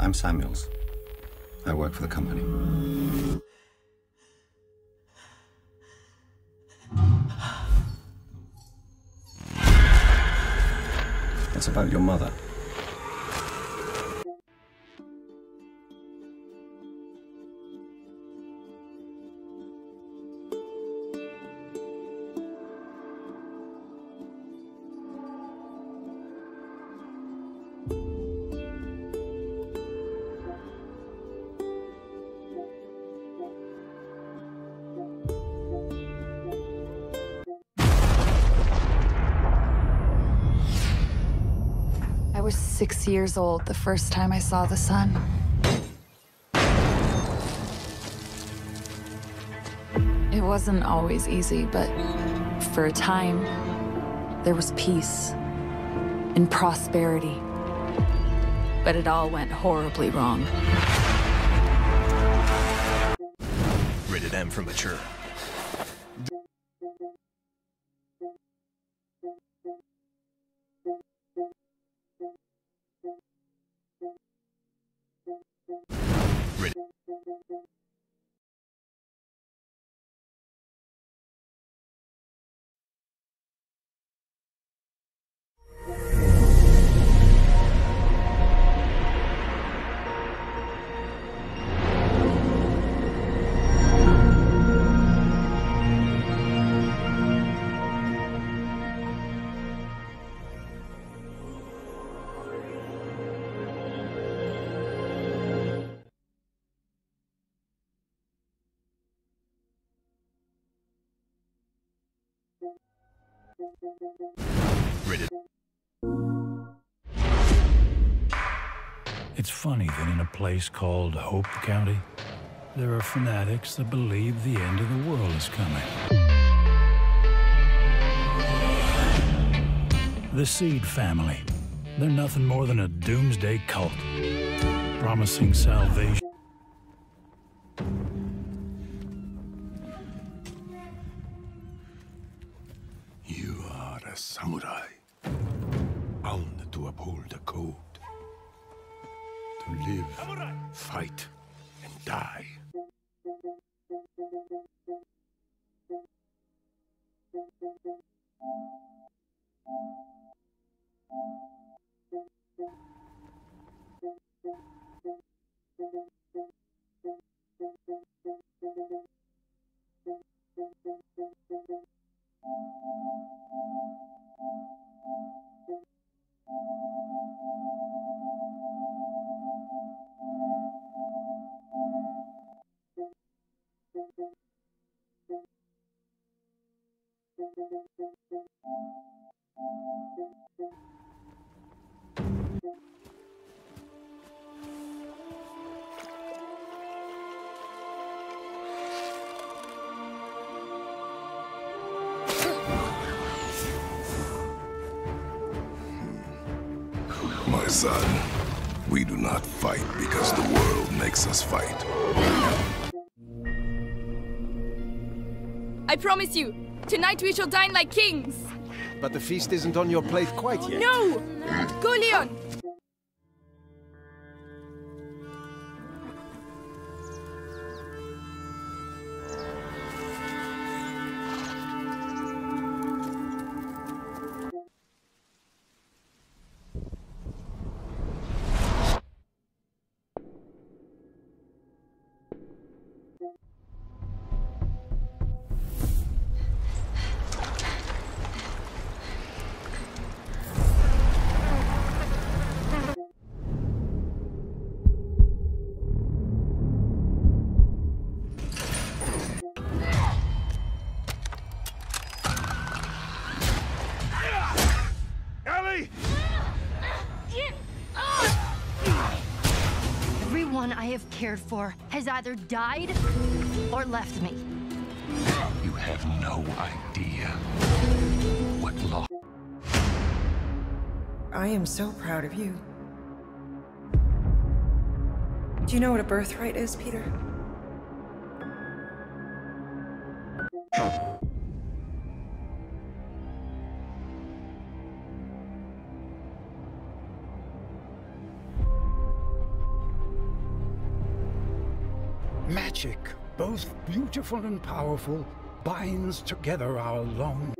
I'm Samuels. I work for the company. It's about your mother. I was 6 years old the first time I saw the sun. It wasn't always easy, but for a time, there was peace and prosperity. But it all went horribly wrong. Rated M for mature. It's funny that in a place called Hope County, there are fanatics that believe the end of the world is coming. The Seed family, they're nothing more than a doomsday cult, promising salvation. You are a samurai, bound to uphold the code. To live, fight, and die. My son, we do not fight because the world makes us fight. I promise you, tonight we shall dine like kings. But the feast isn't on your plate quite yet. No! Go, Leon! Everyone I have cared for has either died or left me. You have no idea what loss. I am so proud of you. Do you know what a birthright is, Peter? Magic, both beautiful and powerful, binds together our long